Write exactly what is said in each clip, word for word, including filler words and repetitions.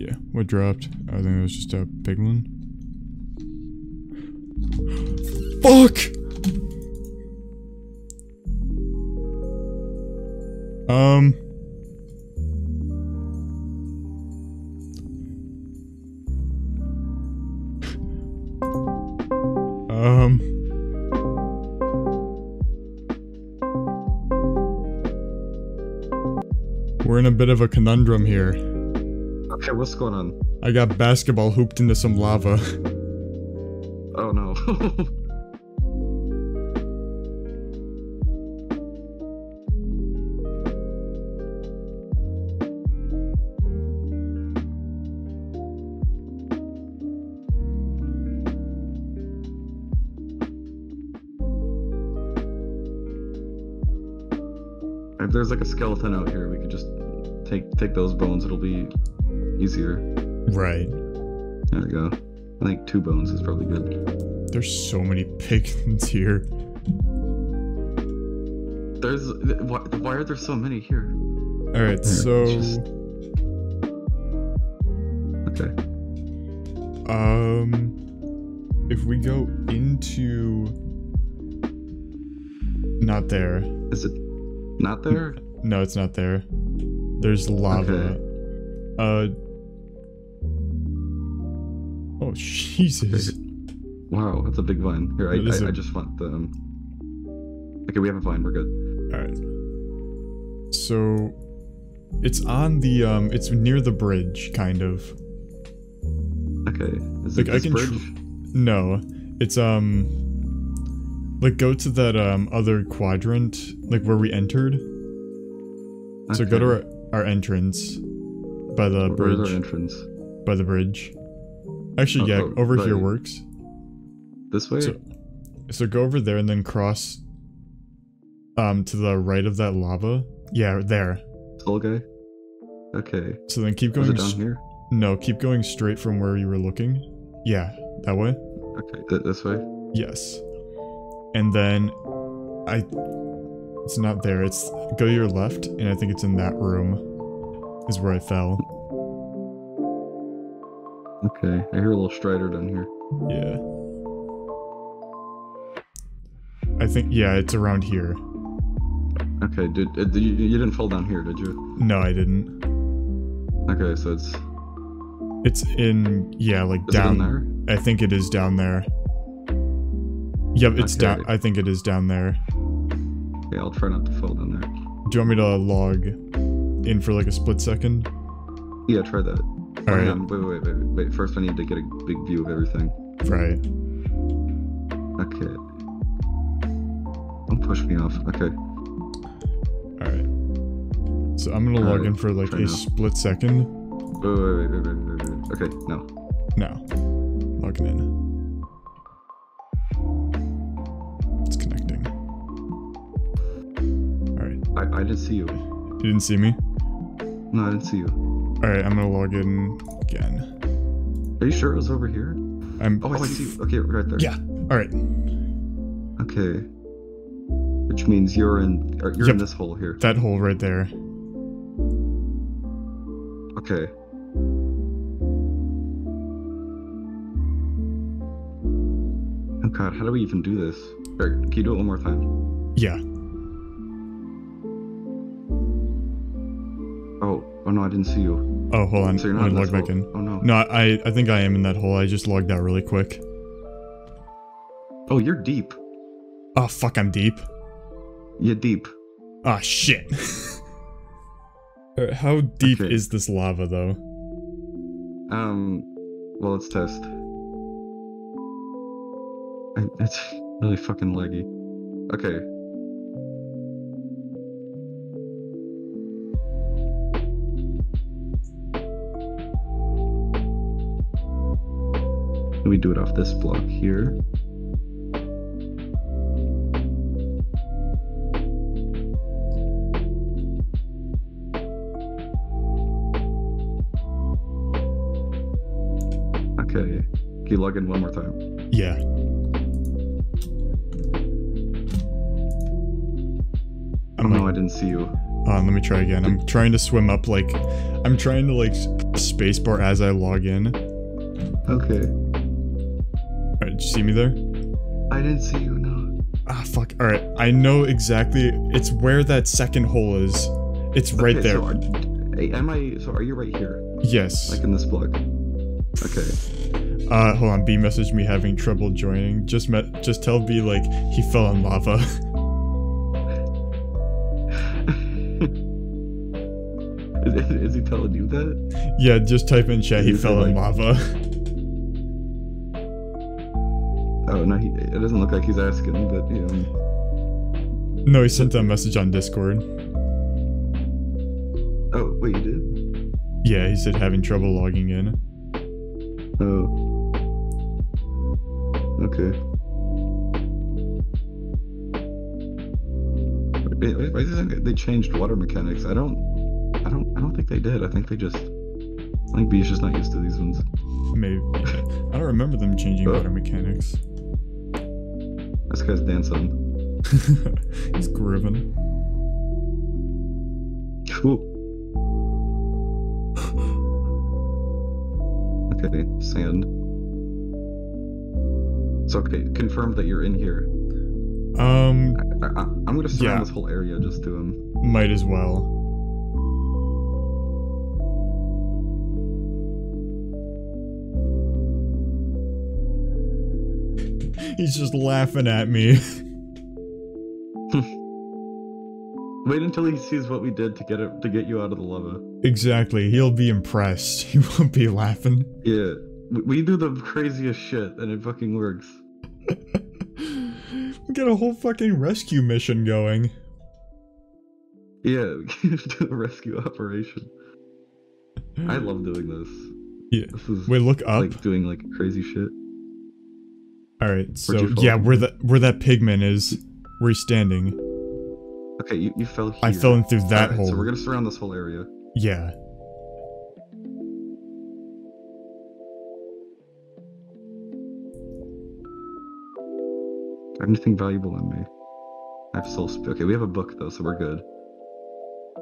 Yeah, what dropped? I think it was just a piglin. Fuck! Um. um. We're in a bit of a conundrum here. Okay, what's going on? I got basketball hooped into some lava. Oh no. If there's like a skeleton out here, we could just take take those bones, it'll be easier. Right. There we go. I think two bones is probably good. There's so many piglins here. There's... Why, why are there so many here? Alright, so... Just... Okay. Um... If we go into... Not there. Is it... Not there? No, it's not there. There's lava. Okay. Uh. Oh, Jesus. Wow, that's a big vine. Here, I, I, a... I just want the... Um... Okay, we have a vine. We're good. Alright. So... It's on the, um... It's near the bridge, kind of. Okay. Is it like, this I can bridge? No. It's, um... Like, go to that um, other quadrant, like where we entered. Okay. So go to our, our entrance by the where bridge. Where's our entrance? By the bridge. Actually, oh, yeah, oh, over here works. This way? So, so go over there and then cross um, to the right of that lava. Yeah, there. Tall guy? Okay. So then keep going... Is it down here? No, keep going straight from where you were looking. Yeah, that way. Okay, th this way? Yes. And then, I, it's not there, it's, go to your left, and I think it's in that room, is where I fell. Okay, I hear a little strider down here. Yeah. I think, yeah, it's around here. Okay, did, did you, you didn't fall down here, did you? No, I didn't. Okay, so it's... It's in, yeah, like down... Is it in there? I think it is down there. Yep, it's okay. down. I think it is down there. Yeah, I'll try not to fall down there. Do you want me to log in for like a split second? Yeah, try that. All right. Um, wait, wait, wait, wait, wait. First, I need to get a big view of everything. Right. Okay. Don't push me off. Okay. All right. So I'm gonna log right, in for like a now. split second. Wait, wait, wait, wait, wait, wait, wait. Okay, no. No. Logging in. I, I didn't see you. You didn't see me? No, I didn't see you. Alright, I'm gonna log in again. Are you sure it was over here? I'm. Oh, I see you. Okay, right there. Yeah, alright. Okay. Which means you're in or you're yep. in this hole here. That hole right there. Okay. Oh god, how do we even do this? Or, can you do it one more time? Yeah. Oh, oh no, I didn't see you. Oh, hold on. So you're not I'm gonna log back hole. in. Oh no. No, I, I think I am in that hole. I just logged out really quick. Oh, you're deep. Oh, fuck, I'm deep. You're deep. Ah, oh, shit. How deep okay. is this lava, though? Um, well, let's test. I, it's really fucking laggy. Okay. We do it off this block here. Okay. Can you log in one more time? Yeah. I'm oh like, no, I didn't see you. Hold on, let me try again. I'm trying to swim up, like, I'm trying to, like, spacebar as I log in. Okay. Alright, did you see me there? I didn't see you, no. Ah, fuck. Alright, I know exactly. It's where that second hole is. It's right okay, there. So are, hey, am I, so are you right here? Yes. Like in this block. Okay. Uh, hold on. B messaged me having trouble joining. Just met. Just tell B, like, he fell in lava. is, is he telling you that? Yeah, just type in chat, he fell in like... lava. Oh, no, he, it doesn't look like he's asking, but, you know. No, he sent a message on Discord. Oh, wait, you did? Yeah, he said having trouble logging in. Oh. Okay. Wait, wait, wait, I think they changed water mechanics. I don't, I don't, I don't think they did. I think they just, I think B's just not used to these ones. Maybe. I don't remember them changing oh. water mechanics. This guy's dancing. He's grooving. Cool. Okay, sand. It's okay. Confirm that you're in here. Um. I, I, I'm gonna surround yeah. this whole area just to him. Might as well. He's just laughing at me. Wait until he sees what we did to get it to get you out of the lava. Exactly. He'll be impressed. He won't be laughing. Yeah. We do the craziest shit and it fucking works. We got a whole fucking rescue mission going. Yeah, we can do a rescue operation. I love doing this. Yeah. This is Wait, look up. Like doing like crazy shit. All right, so yeah, where that where that pigman is, where he's standing. Okay, you, you fell here. I fell in through that right, hole. So we're gonna surround this whole area. Yeah. I have anything valuable on me? I have soul sp- Okay, we have a book though, so we're good.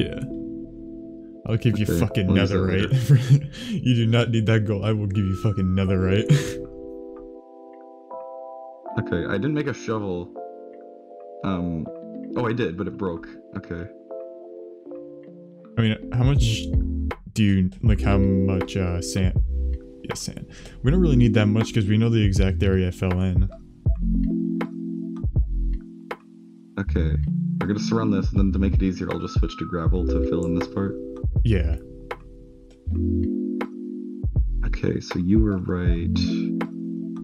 Yeah. I'll give okay, you fucking we'll netherite. You do not need that gold. I will give you fucking netherite. Okay, I didn't make a shovel. Um, oh, I did, but it broke. Okay. I mean, how much do you, like, how much, uh, sand? Yeah, sand. We don't really need that much because we know the exact area I fell in. Okay, we're gonna surround this, and then to make it easier, I'll just switch to gravel to fill in this part. Yeah. Okay, so you were right. Do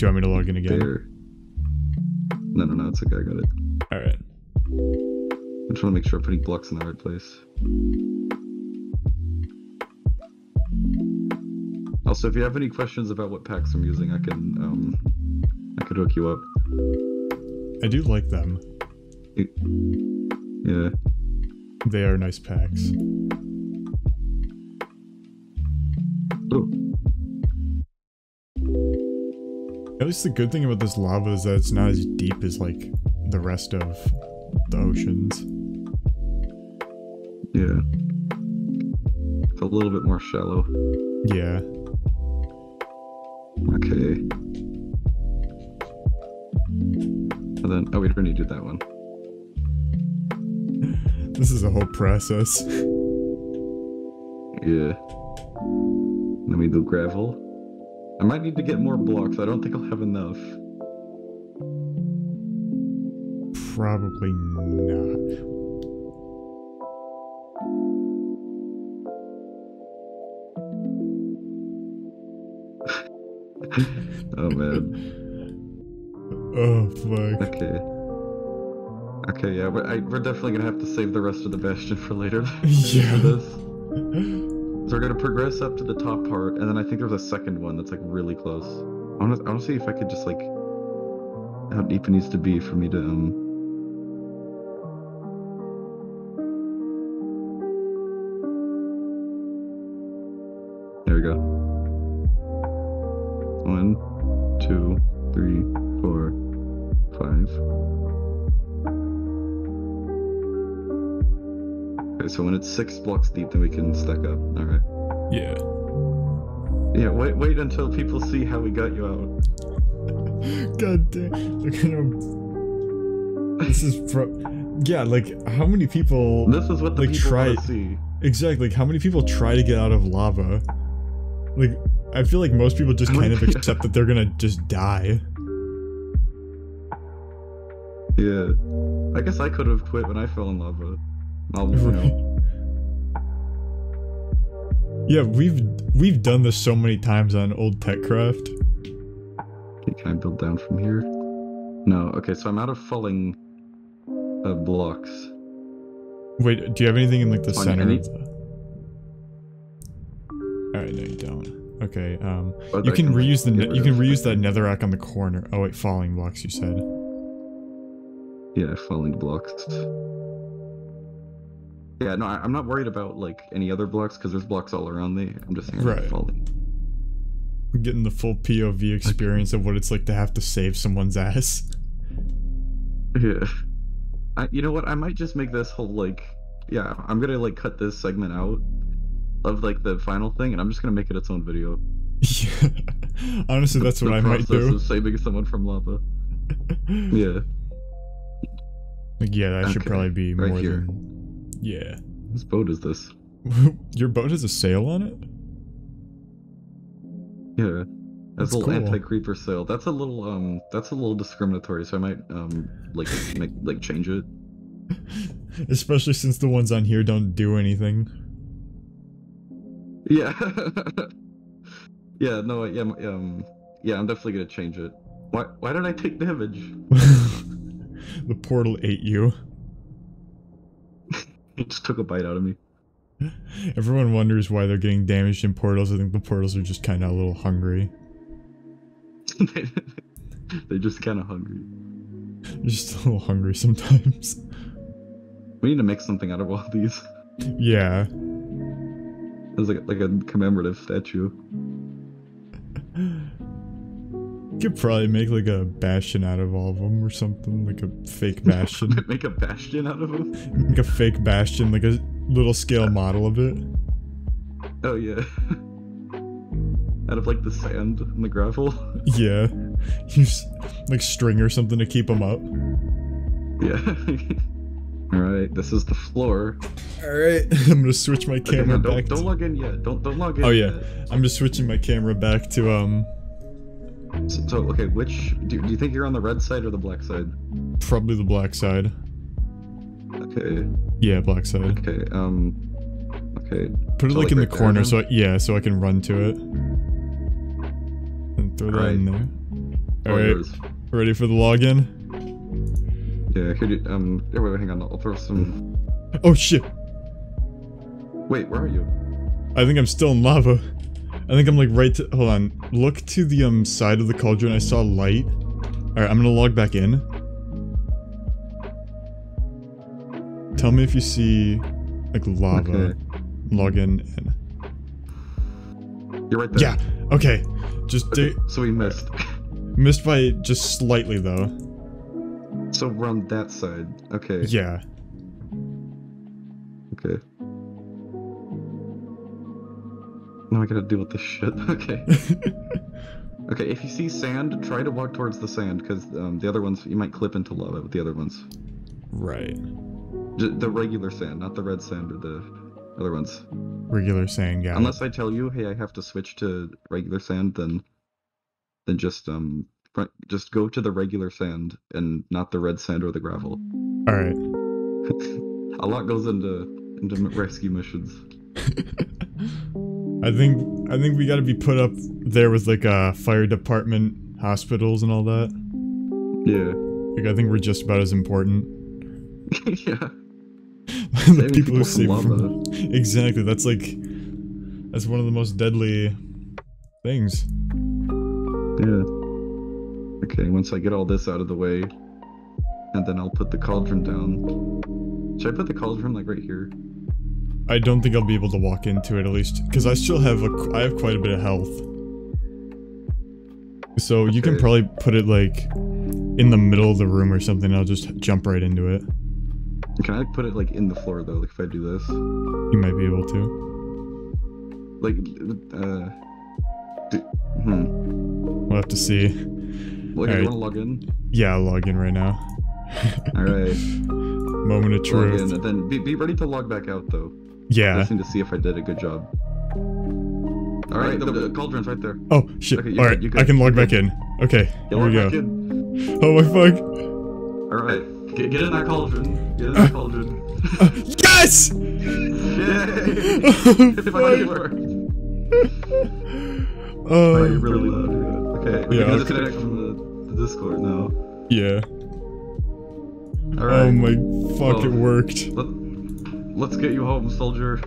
you want me to log in again? There. No, no, no, it's okay, I got it. Alright. I just want to make sure I'm putting blocks in the right place. Also, if you have any questions about what packs I'm using, I can, um... I could hook you up. I do like them. It, yeah. They are nice packs. Ooh. At least the good thing about this lava is that it's not as deep as, like, the rest of the oceans. Yeah. It's a little bit more shallow. Yeah. Okay. And then, oh, we don't need to do that one. This is a whole process. Yeah. Let me do gravel. I might need to get more blocks. I don't think I'll have enough. Probably not. Oh, man. Oh, fuck. Okay. Okay, yeah, we're, I, we're definitely gonna have to save the rest of the bastion for later. Yeah. This. So we're gonna progress up to the top part, and then I think there's a second one that's like really close. I wanna, I wanna see if I could just like how deep it needs to be for me to um. There we go. One, two, three, four, five. Okay, so when it's six blocks deep, then we can stack up. Alright. Yeah. Yeah, wait wait until people see how we got you out. God damn. Look at him. This is pro- Yeah, like, how many people- This is what the like, people try- want to see. Exactly, like, how many people try to get out of lava? Like, I feel like most people just kind of accept that they're gonna just die. Yeah. I guess I could have quit when I fell in lava. I'll never know. Yeah, we've we've done this so many times on old TechCraft. Okay, can I build down from here? No. Okay, so I'm out of falling uh, blocks. Wait, do you have anything in like the On center? Any? All right, no, you don't. Okay, um, but you can, can reuse the you can reuse that netherrack on the corner. Oh wait, falling blocks, you said. Yeah, falling blocks. Yeah, no, I'm not worried about, like, any other blocks, because there's blocks all around me. I'm just saying, right. falling. Getting the full P O V experience of what it's like to have to save someone's ass. Yeah. I, you know what, I might just make this whole, like... Yeah, I'm gonna, like, cut this segment out of, like, the final thing, and I'm just gonna make it its own video. Yeah. Honestly, that's the, what the I might do. The process of saving someone from lava. Yeah. Like, yeah, that okay. should probably be more right here. than... Yeah. Whose boat is this? Your boat has a sail on it? Yeah. That's, that's a little cool. anti-creeper sail. That's a little um that's a little discriminatory, so I might um like make like change it. Especially since the ones on here don't do anything. Yeah. yeah, no, yeah, um yeah, I'm definitely gonna change it. Why why don't I take damage? The portal ate you. It just took a bite out of me. Everyone wonders why they're getting damaged in portals. I think the portals are just kind of a little hungry. They're just kind of hungry. They're just a little hungry sometimes. We need to make something out of all these. Yeah. There's like, like a commemorative statue. Could probably make like a bastion out of all of them or something, like a fake bastion. Make a bastion out of them? Make a fake bastion, like a little scale model of it. Oh yeah. Out of like the sand and the gravel. Yeah. Use like string or something to keep them up. Yeah. Alright, this is the floor. Alright, I'm gonna switch my camera okay, no, don't, back. Don't to... log in yet. Don't don't log in. Oh yeah. Yet. I'm just switching my camera back to um So, so, okay, which... Do, do you think you're on the red side or the black side? Probably the black side. Okay. Yeah, black side. Okay, um... Okay. Put it, so like, like, in the corner, so I, yeah, so I can run to it. And throw that in there. Alright. Ready for the login? Yeah, here do, um... Here, wait, hang on, I'll throw some... Oh, shit! Wait, where are you? I think I'm still in lava. I think I'm like right to- hold on. Look to the um side of the cauldron, I saw light. Alright, I'm gonna log back in. Tell me if you see like lava. Okay. Log in and... You're right there. Yeah, okay. Just okay, so we missed. Missed by just slightly though. So we're on that side. Okay. Yeah. Okay. Now I gotta deal with this shit. Okay. Okay, if you see sand, try to walk towards the sand, because um, the other ones, you might clip into lava with the other ones. Right. J the regular sand, not the red sand or the other ones. Regular sand, yeah. Unless I tell you, hey, I have to switch to regular sand, then then just um, just go to the regular sand and not the red sand or the gravel. All right. A lot goes into into rescue missions. I think I think we gotta be put up there with like a fire department, hospitals, and all that. Yeah. Like I think we're just about as important. Yeah. The people, people who save from lava. Exactly. That's like that's one of the most deadly things. Yeah. Okay. Once I get all this out of the way, and then I'll put the cauldron down. Should I put the cauldron like right here? I don't think I'll be able to walk into it, at least, because I still have a, I have quite a bit of health. So okay. You can probably put it like in the middle of the room or something. I'll just jump right into it. Can I like, put it like in the floor though? Like if I do this, you might be able to. Like, uh, do, hmm. We'll have to see. Like, I want to log in. Yeah, I'll log in right now. All right. Moment of truth. Log in, and then be be ready to log back out though. Yeah. Just need to see if I did a good job. All right, the, the cauldron's right there. Oh shit! Okay, all right, good, good. I can log back in. Okay, yeah, here we go. Oh my fuck! All right, get, get in that cauldron. Get in that uh, cauldron. Uh, yes! Yay! Oh, fuck. Oh, you're really loud. Yeah. Okay, we yeah, can okay. disconnect from the, the Discord now. Yeah. All right. Oh my fuck! Well, it worked. Let, let's get you home, soldier.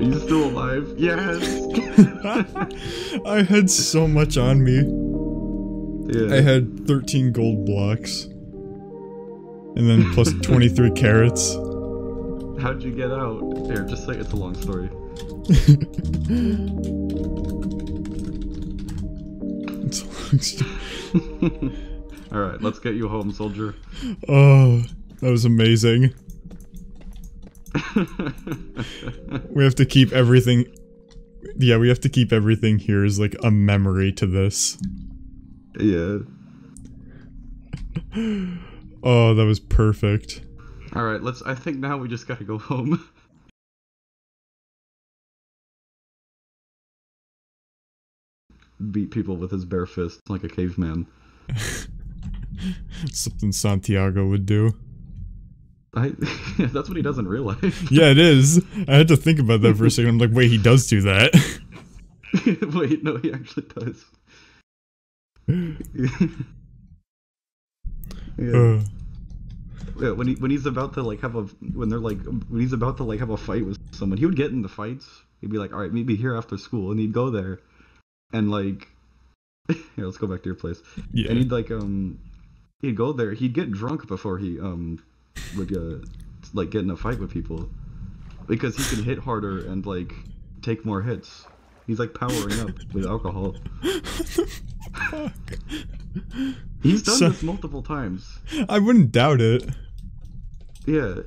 Are you still alive? Yes! I had so much on me. Yeah. I had thirteen gold blocks. And then plus twenty-three carrots. How'd you get out? Here, just say it's a long story. It's a long story. Alright, let's get you home, soldier. Oh, that was amazing. We have to keep everything. Yeah, we have to keep everything here as like a memory to this. Yeah. Oh, that was perfect. All right, let's. I think now we just gotta go home. Beat people with his bare fist like a caveman. Something Santiago would do. I, that's what he does in real life. Yeah, it is. I had to think about that for a second. I'm like, wait, he does do that. Wait, no, he actually does. Yeah. Uh. Yeah, when he when he's about to like have a when they're like when he's about to like have a fight with someone, he would get in the fights. He'd be like, all right, meet me here after school, and he'd go there, and like, here, let's go back to your place. Yeah. And he'd like um, he'd go there. He'd get drunk before he um. would uh, like get in a fight with people because he can hit harder and like take more hits. He's like powering up with alcohol. Fuck. He's done so, this multiple times. I wouldn't doubt it. Yeah,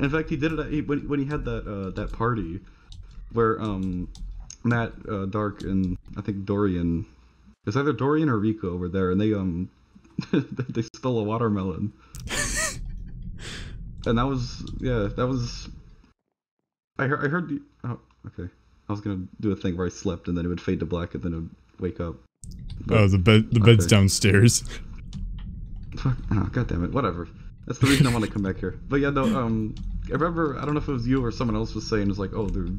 in fact, he did it at, he, when when he had that uh, that party where um Matt, uh, Dark, and I think Dorian, it's either Dorian or Rico over there, and they um they stole a watermelon. And that was, yeah, that was, I heard, I heard, the, oh, okay, I was gonna do a thing where I slept and then it would fade to black and then it would wake up. But, oh, the bed, the bed's okay. Downstairs. Fuck, oh, god damn it, whatever. That's the reason I want to come back here. But yeah, no, um, I remember, I don't know if it was you or someone else was saying, it's like, oh, they're,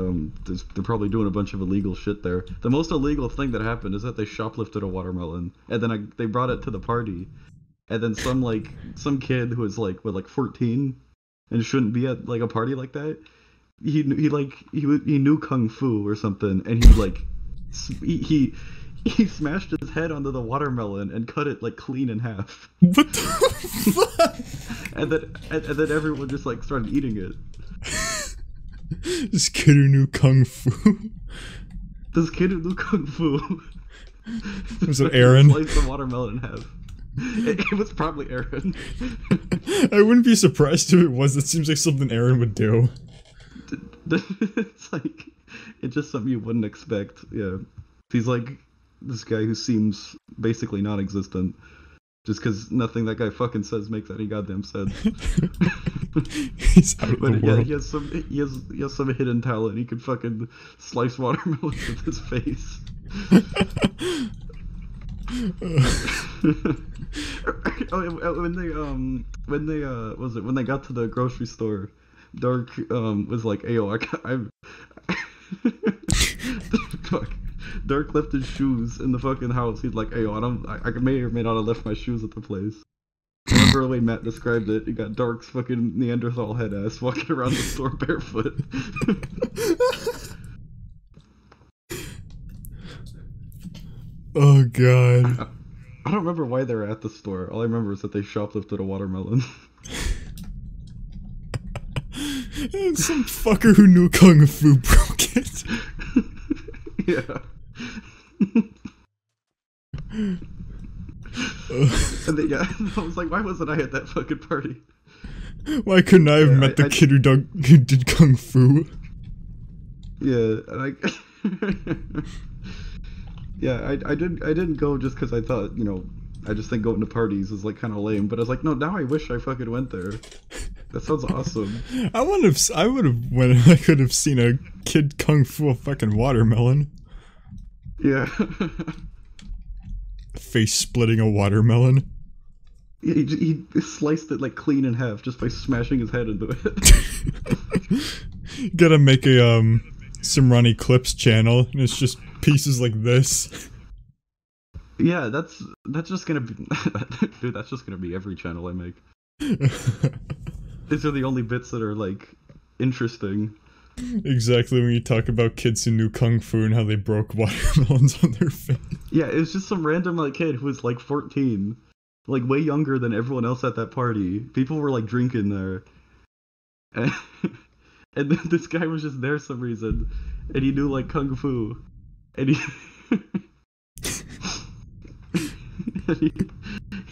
um, there's, they're probably doing a bunch of illegal shit there. The most illegal thing that happened is that they shoplifted a watermelon and then I, they brought it to the party. And then some like some kid who was like what like fourteen and shouldn't be at like a party like that. He he like he he knew kung fu or something, and he like he he, he smashed his head onto the watermelon and cut it like clean in half. What the fuck? And then and, and then everyone just like started eating it. This kid who knew kung fu. This kid who knew kung fu. Was it Aaron? Sliced the watermelon in half. It, it was probably Aaron. I wouldn't be surprised if it was. It seems like something Aaron would do. It's like, it's just something you wouldn't expect. Yeah. He's like this guy who seems basically non-existent just because nothing that guy fucking says makes any goddamn sense. He's out of but the yeah, world. He has some, he has, he has some hidden talent. He could fucking slice watermelons with his face. Oh, when they um, when they uh, what was it when they got to the grocery store, Dark um was like, "Ayo, I got, I'm." Fuck. Dark left his shoes in the fucking house. He's like, "Ayo, I don't, I, I may or may not have left my shoes at the place." Remember the way Matt described it? You got Dark's fucking Neanderthal head ass walking around the store barefoot. Oh god. I, I don't remember why they were at the store. All I remember is that they shoplifted a watermelon. And some fucker who knew kung fu broke it. Yeah. And then, yeah, I was like, why wasn't I at that fucking party? Why couldn't I have yeah, met I, the I, kid who, dug, who did kung fu? Yeah, and I... yeah, I, I, didn't, I didn't go just because I thought, you know, I just think going to parties is, like, kind of lame. But I was like, no, now I wish I fucking went there. That sounds awesome. I would have, I would have, when I could have seen a kid kung fu a fucking watermelon. Yeah. Face splitting a watermelon. He, he, he sliced it like clean in half just by smashing his head into it. Gotta make a um Simrani clips channel, and it's just pieces like this. Yeah, that's that's just gonna be, dude. That's just gonna be every channel I make. These are the only bits that are like interesting. Exactly, when you talk about kids who knew kung fu and how they broke watermelons on their face. Yeah, it was just some random like kid who was like fourteen, like way younger than everyone else at that party. People were like drinking there, and, and then this guy was just there for some reason, and he knew like kung fu, and he, and he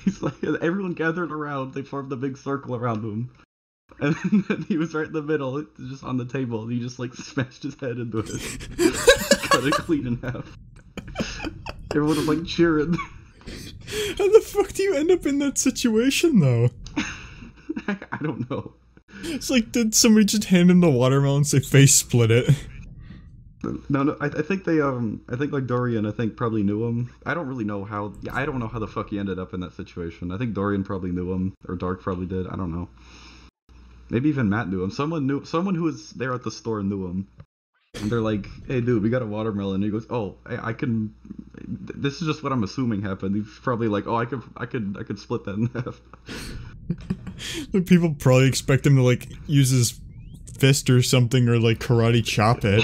he's like, everyone gathered around. They formed a big circle around him. And then he was right in the middle, just on the table, and he just, like, smashed his head into it. Cut it clean in half. Everyone was, like, cheering. How the fuck do you end up in that situation, though? I, I don't know. It's like, did somebody just hand him the watermelon and say face split it? No, no, I, I think they, um, I think, like, Dorian, I think, probably knew him. I don't really know how, I don't know how the fuck he ended up in that situation. I think Dorian probably knew him, or Dark probably did, I don't know. Maybe even Matt knew him. Someone knew someone who was there at the store knew him. And they're like, hey, dude, we got a watermelon. And he goes, oh, I, I can... This is just what I'm assuming happened. He's probably like, oh, I could I could, I could split that in half. People probably expect him to, like, use his fist or something or, like, karate chop it.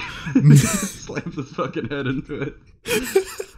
Slap his fucking head into it.